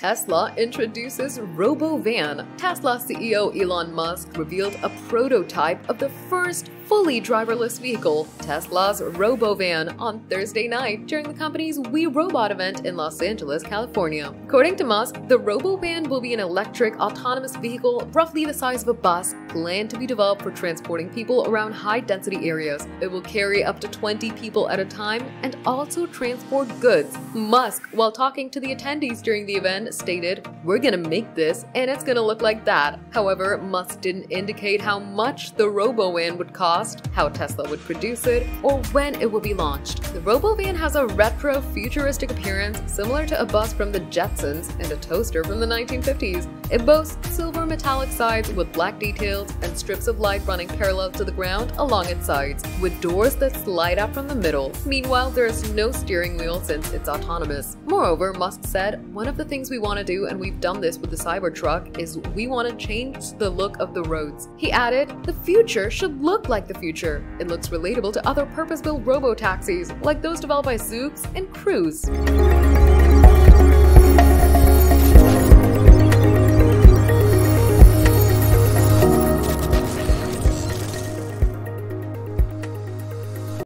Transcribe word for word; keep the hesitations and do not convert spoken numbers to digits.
Tesla introduces Robovan. Tesla C E O Elon Musk revealed a prototype of the first fully driverless vehicle, Tesla's Robovan, on Thursday night during the company's We Robot event in Los Angeles, California. According to Musk, the Robovan will be an electric autonomous vehicle roughly the size of a bus, planned to be developed for transporting people around high-density areas. It will carry up to twenty people at a time and also transport goods. Musk, while talking to the attendees during the event, stated, "We're gonna make this, and it's gonna look like that." However, Musk didn't indicate how much the Robovan would cost, how Tesla would produce it, or when it would be launched. The Robovan has a retro futuristic appearance similar to a bus from the Jetsons and a toaster from the nineteen fifties. It boasts silver metallic sides with black details and strips of light running parallel to the ground along its sides, with doors that slide out from the middle. Meanwhile, there is no steering wheel since it's autonomous. Moreover, Musk said, "One of the things we want to do, and we've done this with the Cybertruck, is we want to change the look of the roads." He added, "The future should look like the future. It looks relatable to other purpose-built robo-taxis like those developed by Zoox and Cruise."